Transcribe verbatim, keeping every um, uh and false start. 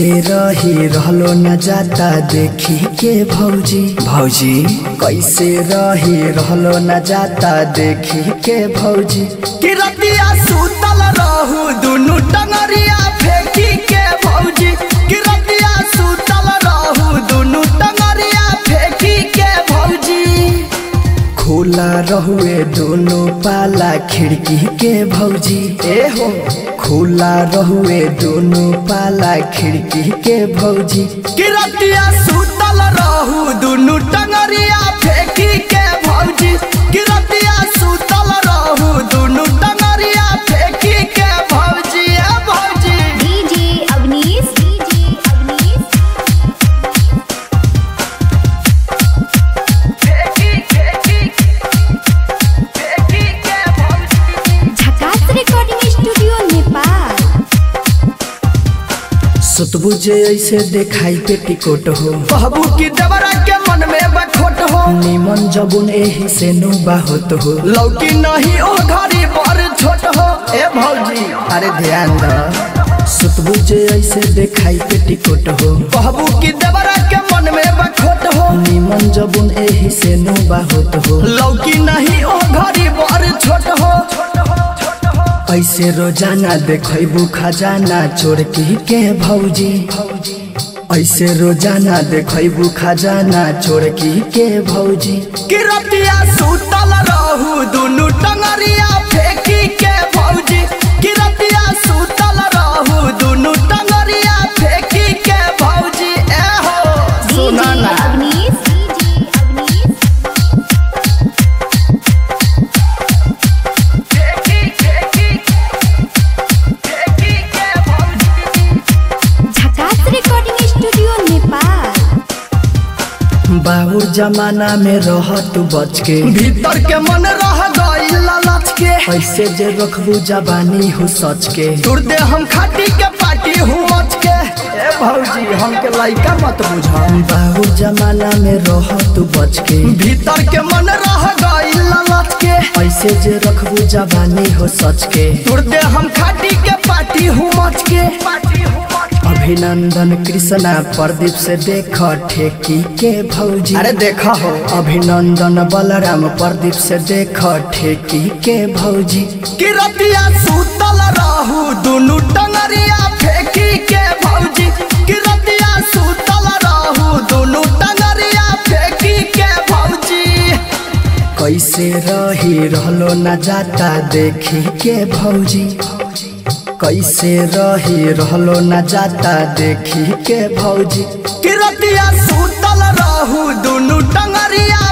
से रही रहलो न जाता देखी के भौजी भौजी कैसे रही रहलो न जाता देखी के भौजी कि रतिया सुतल रहू दुनु टंगरिया फेंकी के भौजी कि रतिया सुतल रहू दुनु टंगरिया फेंकी के भौजी खुला रहुए दोनों पाला खिड़की के भौजी ए हो खुला रहुए दोनों पाला खिड़की के भौजी कि रतिया सुतल रहू दुनु टंगरिया फेंकी के भौजी कि रतिया सुतल रहू दुनु टंगरिया फेंकी के भौजी ए भौजी डीजे अवनीश डीजे अवनीश फेंकी फेंकी फेंकी के भौजी झकास रिकॉर्डिंग स्टूडियो सतबुझे ऐसे देखाई पे टिकोट हो बहबू की डबरा के मन में बखोट हो निमन जबुन एही से नु बाहोत हो लौकी नहीं ओ घड़ी पर छोट हो ए भौजी अरे ध्यान दो सतबुझे ऐसे देखाई पे टिकोट हो बहबू की डबरा के मन में बखोट हो निमन जबुन एही से नु बाहोत हो लौकी नहीं ओ घड़ी पर छोट हो ऐसे रोजाना देखबू खजाना चोरकी के भौजी ऐसे रोजाना देखबू खजाना चोरकी के भौजी कि रतिया सुतल रहू दुनु टंगरिया फेंकी के भौजी कि रतिया सुतल रहू दुनु टंगरिया फेंकी के भौजी ए हो सुना ना बाहुर जमाना में रह तू बच के भीतर के मन रह गई लालच के ऐसे जे रखबू जबानी हो सच के दुर्दे हम खाटी के पाटी हूँ मच के ए भौजी हमके लायका मत बुझा बाहुर जमाना में रह तू बच के भीतर के मन रह गई लालच के ऐसे जे रखबू जबानी हो सच के दुर्दे हम खाटी के पाटी हूँ मच के पाटी अभिनंदन कृष्णा प्रदीप से देखा ठेकी के भौजी अरे देखा हो अभिनंदन बलराम प्रदीप से देखा ठेकी के भौजी कि रतिया सुतल रहू दुनु टंगरिया फेंकी के भौजी कि रतिया सुतल रहू दुनु टंगरिया फेंकी के भौजी कैसे रही रहलो न जाता देखी के भौजी कैसे रही रहलो न जाता देखी के भौजी कि रतिया सुतल रहू दुनु टंगरिया।